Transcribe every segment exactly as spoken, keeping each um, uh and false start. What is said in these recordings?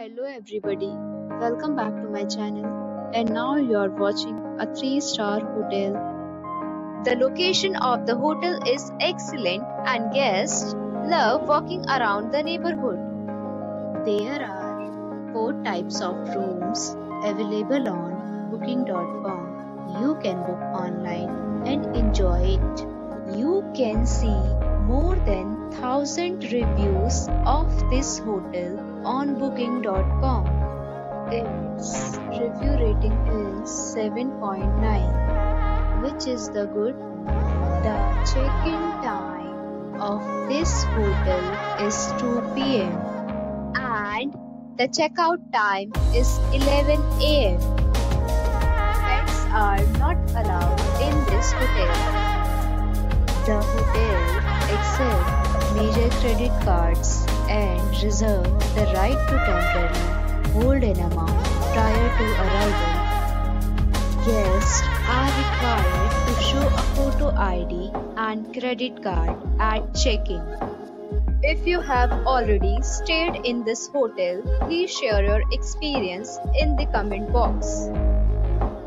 Hello everybody, welcome back to my channel, and now you are watching a three star hotel. The location of the hotel is excellent and guests love walking around the neighborhood. There are four types of rooms available on booking dot com. You can book online and enjoy it. You can see more than one thousand reviews of this hotel on booking dot com. Its review rating is seven point nine, which is the good. The check-in time of this hotel is two P M and the checkout time is eleven A M Pets are not allowed in this hotel. The hotel accepts major credit cards and reserves the right to temporarily hold an amount prior to arrival. Guests are required to show a photo I D and credit card at check-in. If you have already stayed in this hotel, please share your experience in the comment box.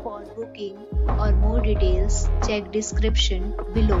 For booking or more details, check description below.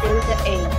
till the end.